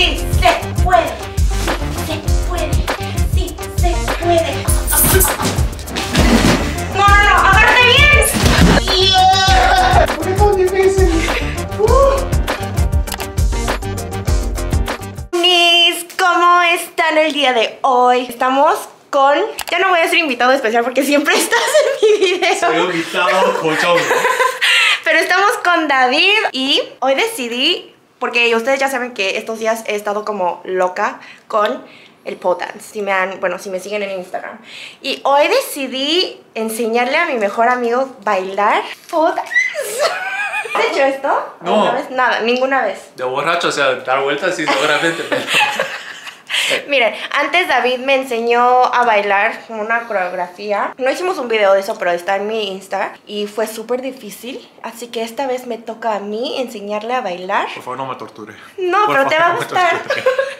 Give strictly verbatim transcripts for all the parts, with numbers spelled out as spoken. sí se puede, sí se puede, sí se puede. No, no, no, agárrate bien. Yeah. Por eso difícil. Uh. Mis, ¿cómo están el día de hoy? Estamos con... Ya no voy a ser invitado especial porque siempre estás en mi video. Soy invitado colchón. Pero estamos con David y hoy decidí, porque ustedes ya saben que estos días he estado como loca con el pole dance. Si me han, bueno, si me siguen en Instagram. Y hoy decidí enseñarle a mi mejor amigo bailar pole dance. ¿Has hecho esto? No. Vez? Nada, ninguna vez. De borracho, o sea, dar vueltas sí, seguramente, pero... Miren, antes David me enseñó a bailar una coreografía. No hicimos un video de eso, pero está en mi Insta. Y fue súper difícil. Así que esta vez me toca a mí enseñarle a bailar. Por favor, no me torture. No, por pero favor, te va a gustar. No.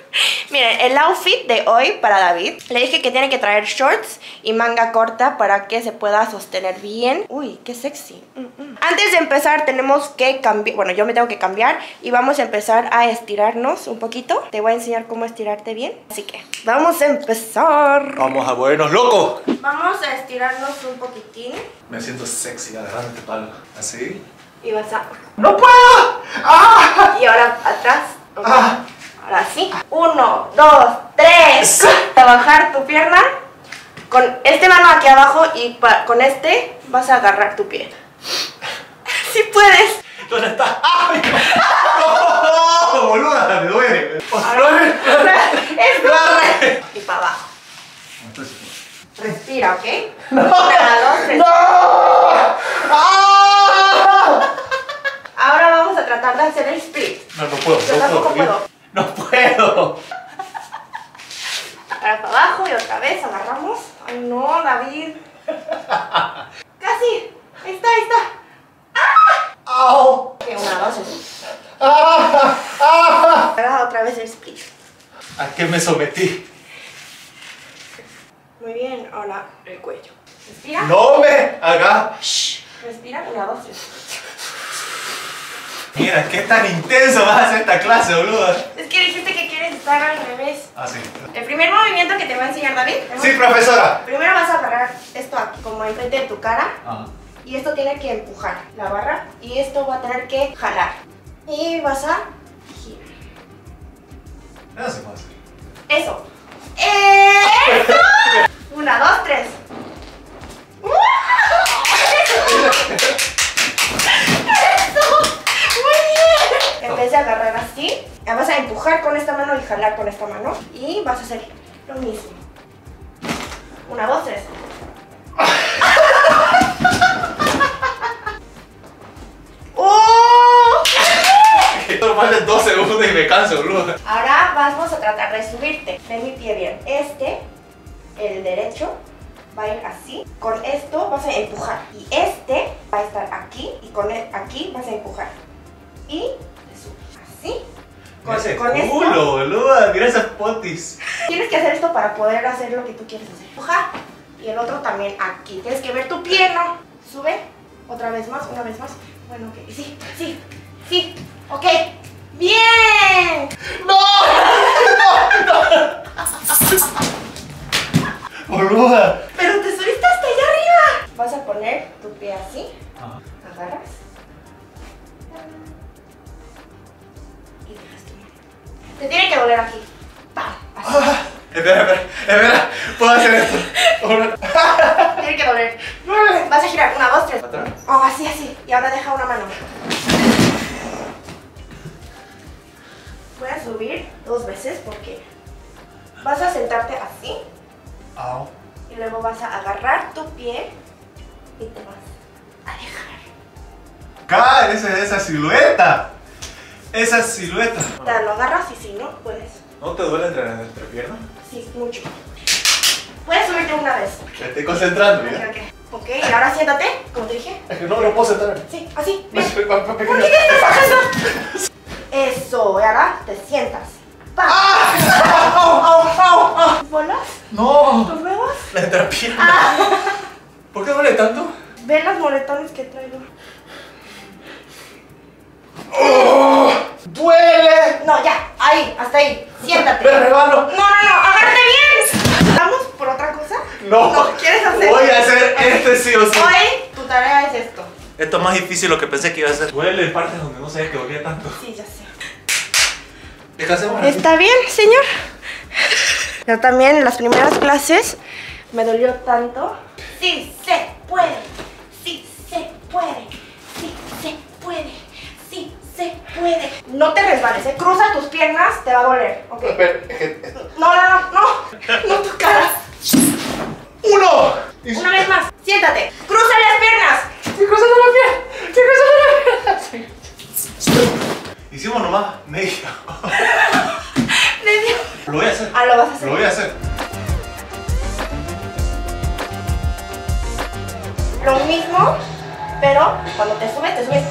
Miren, el outfit de hoy para David. Le dije que tiene que traer shorts y manga corta para que se pueda sostener bien. Uy, qué sexy. Mm-mm. Antes de empezar tenemos que cambiar. Bueno, yo me tengo que cambiar. Y vamos a empezar a estirarnos un poquito. Te voy a enseñar cómo estirarte bien. Así que vamos a empezar. Vamos a volvernos locos. Vamos a estirarnos un poquitín. Me siento sexy, adelante, palma. Así. Y vas a... ¡No puedo! ¡Ah! Y ahora atrás. Okay. Ah. Ahora sí. Uno, dos, tres. Vas a bajar tu pierna. Con este mano aquí abajo y con este vas a agarrar tu pie. ¡Sí puedes! ¿Dónde está? ¡Ay! ¡No! ¡No, boluda! ¡Me duele! Y para abajo. Respira, ¿ok? No. Una, dos, tres. ¡No! ¡Ah! Ahora vamos a tratar de hacer el split. No, no puedo. Yo no tampoco puedo. No puedo. Ahora para abajo y otra vez agarramos. Ay, no, David. Casi. Ahí está, ahí está. ¡Ah! ¡Au! Ok, una, dos, tres. ¡Ah! ¡Ah! Ahora otra vez el split. ¿A qué me sometí? Muy bien, ahora el cuello. Respira. ¡No me haga! Shh. Respira, una, dos, tres. Mira, qué tan intenso vas a hacer esta clase, boludo. Es que dijiste que quieres estar al revés. Ah, sí. El primer movimiento que te va a enseñar David. Sí, profesora. Primero vas a agarrar esto aquí, como enfrente de tu cara. Ajá. Y esto tiene que empujar la barra. Y esto va a tener que jalar. Y vas a girar. No hace más. Eso. ¡Eso! Una, dos, tres. ¡Wow! ¡Eso! ¡Eso! ¡Muy bien! En vez de agarrar así, vas a empujar con esta mano y jalar con esta mano. Y vas a hacer lo mismo. Una, dos, tres. Dos segundos y me canso, boludo. Ahora vamos a tratar de subirte. Ven mi pie bien. Este, el derecho, va a ir así. Con esto vas a empujar. Y este va a estar aquí. Y con el, aquí vas a empujar. Y te subes. Así. Con, ese con culo, esto. Boludo. Mira esas potis. Tienes que hacer esto para poder hacer lo que tú quieres hacer. Empujar. Y el otro también aquí. Tienes que ver tu pierna. Sube. Otra vez más. Una vez más. Bueno, ok. Sí, sí, sí. Ok. ¡Bien! ¡No! ¡No! ¡Boluda! ¡Pero te subiste hasta allá arriba! Vas a poner tu pie así. Ajá. Agarras. Y dejas tu mano. Te tiene que doler aquí. ¡Pam! Así. Ah, espera, espera, espera. Puedo hacer esto. Tiene que doler. Vas a girar. Una, dos, tres. ¿Otra? Oh, así, así. Y ahora deja una mano. Voy a subir dos veces porque vas a sentarte así. Au. Y luego vas a agarrar tu pie y te vas a dejar. ¡Cara! Esa, esa silueta. Esa silueta. Te lo agarras y si no, puedes. ¿No te duele entre, entre piernas? Sí, mucho. Puedes subirte una vez. Me estoy concentrando, ¿ya? Ok, okay. okay y ahora siéntate, como te dije. Es que no, no puedo sentar. Sí, así. Bien. ¿Por qué estás eso? Eso, y ahora te sientas. ¡Pam! ¡Ah! ¡Au, au, au, au! ¿Bolas? No. ¿Tus huevos? La entrepierna. Ah. ¿Por qué duele tanto? Ve las moletones que traigo. ¡Oh! ¡Duele! No, ya. Ahí, hasta ahí. Siéntate. Me regalo. No, no, no. Agárrate bien. ¿Vamos por otra cosa? No. ¿No quieres hacer? Voy a hacer okay. Este sí o sí. Hoy tu tarea es esto. Esto es más difícil de lo que pensé que iba a hacer. Huele partes donde no sabía que olía tanto. Sí, ya sé. ¿Qué hacemos? Está bien, señor. Yo también en las primeras clases me dolió tanto. Sí se puede. Sí se puede. Sí se puede. Sí se puede. No te resbales, ¿eh? Cruza tus piernas, te va a doler. Okay. No, no, no, no. No tus caras. Uno. Una vez más. Siéntate. Cruza las piernas. Se cruzan las piernas. Se cruzan las piernas. Hicimos nomás medio. Lo voy a hacer. Ah, lo vas a hacer. Lo voy a hacer. Lo mismo, pero cuando te subes, te subes.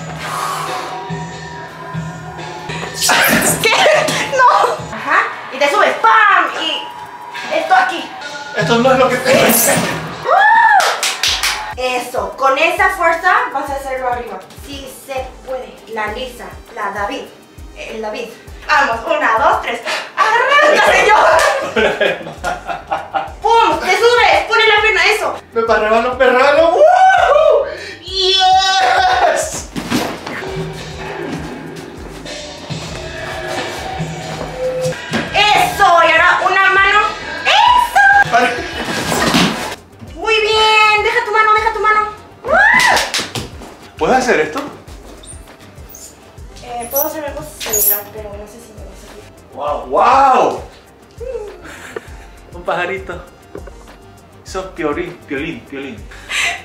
¿Qué? ¡No! Ajá. Y te subes. ¡Pam! Y esto aquí. Esto no es lo que te dice. Eso. Con esa fuerza vas a hacerlo arriba. Sí se puede. La Lisa. La David. El David. Vamos, una, dos, tres. ¡Arranca, señor! ¡Pum! ¡Te subes! ¡Pone la pierna! ¡Eso! ¡Me parrebalo, perralo! ¡Woo! ¡Yes! ¡Eso! Y ahora una mano. ¡Eso! Vale. ¡Muy bien! ¡Deja tu mano, deja tu mano! ¿Puedes hacer esto? Eh, puedo hacer algo similar, pero no sé si me va a salir. ¡Wow! ¡Wow! Mm. Un pajarito. Eso es piolín, piolín, piolín.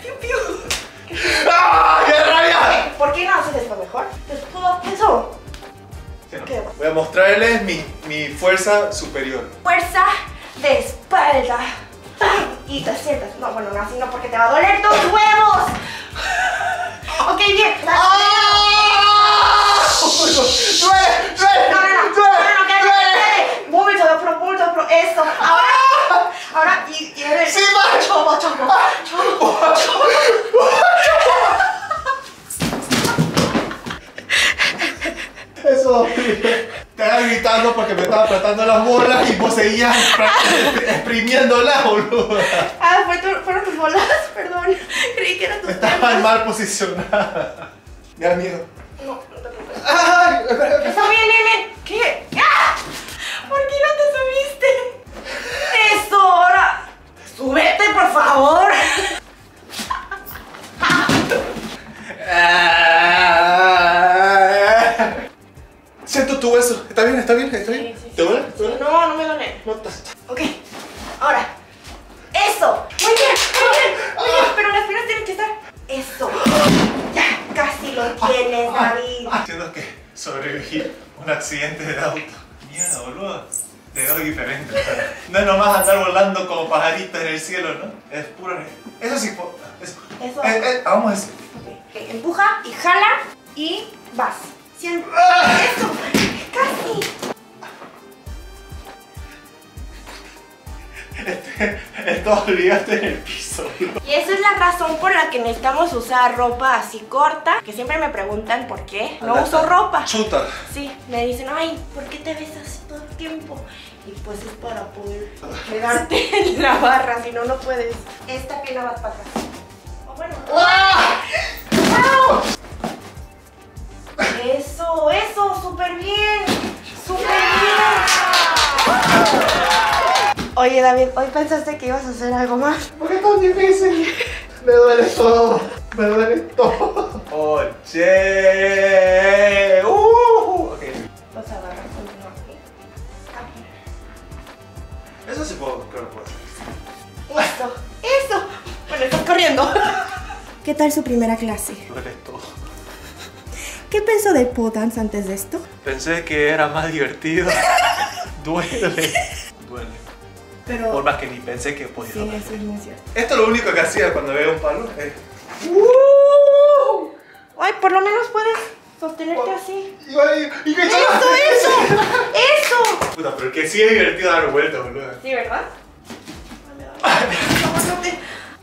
¡Piu, piu! ¡Ah! ¡Qué rabia! ¿Por qué no haces esto mejor? ¿Te puedo eso? Sí, no. ¿Qué? Voy a mostrarles mi, mi fuerza superior. Fuerza de espalda. Y te sientas. No, bueno, no, así no, porque te va a doler tus huevos. Ok, bien. ¡Duele! ¡Duele! No, no, no, duele, no, no, cállate, cállate. Múltiplo, pro, múltiplo, pro, esto. Ahora, ahora, y, y eres. Sí, macho, chomo, chomo, chomo, chomo. Eso, te estaba gritando porque me estaba apretando las bolas y vos seguías exprimiéndolas, boludo. Ah, ¿fue tu, fueron tus bolas, perdón. Creí que eran tus bolas. Estaban mal posicionadas. Me da miedo. No, no te preocupes. ¡Ay! ¡Está bien, nene! ¿Qué? ¡Ah! ¿Por qué no te subiste? ¡Eso! ¡Ahora! ¡Súbete, por favor! Siento tu hueso. ¿Está bien? ¿Está bien? ¿Está bien? Sí, sí, sí. ¿Te duele? ¿Te duele? No, no me duele. No, ok. Ahora. ¡Eso! ¡Muy bien! ¡Muy bien! Muy bien. Pero las piernas tienen que estar... ¡Eso! Casi lo tienes, David. Siento que sobreviví a un accidente de auto. Mierda, boludo. Te veo diferente. No es nomás andar volando como pajaritas en el cielo, ¿no? Es puro... Eso sí, eso. Eso. Eh, eh, vamos a eso. Okay. Okay. Empuja y jala y vas. Siempre. ¡Ah! Eso. Casi. Este, esto olvidaste en el piso, ¿no? Y esa es la razón por la que necesitamos usar ropa así corta. Que siempre me preguntan por qué no uso ropa. Chuta. Sí, me dicen, ay, ¿por qué te ves así todo el tiempo? Y pues es para poder quedarte en la barra, si no, no puedes. Esta pierna vas para atrás. O bueno. ¡Ah! ¡Au! Eso, eso, súper bien. Súper bien. Oye, David, ¿hoy pensaste que ibas a hacer algo más? ¿Por qué tan difícil? Me duele todo, me duele todo. ¡Oye! ¡Uh! Ok. Los agarras con uno aquí. Aquí. Eso sí puedo, creo que puedo hacer. Eso, eso. Bueno, estás corriendo. ¿Qué tal su primera clase? Duele todo. ¿Qué pensó de pole dance antes de esto? Pensé que era más divertido. Duele. Duele. Pero, por más que ni pensé que podía. Sí, hablar. Eso es muy cierto. Esto es lo único que hacía cuando veo un palo. Eh. Uh, ay, por lo menos puedes sostenerte oh, así. Y, y, y que ¡Eso, eso! ¡Eso! Puta, pero que sí es divertido dar vueltas, boludo. Sí, ¿verdad?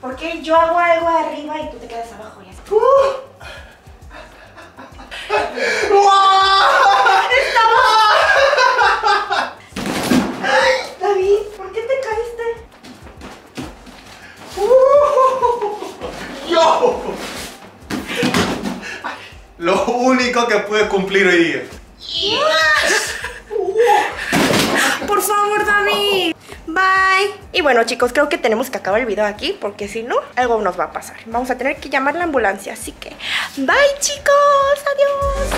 ¿Por qué yo hago algo arriba y tú te quedas abajo? Y así. Uh. ¡Wow! ¡Estamos! lo único que pude cumplir hoy día. Yes. Por favor, Dani. Bye. Y bueno, chicos, creo que tenemos que acabar el video aquí, porque si no, algo nos va a pasar. Vamos a tener que llamar la ambulancia. Así que, bye, chicos. Adiós.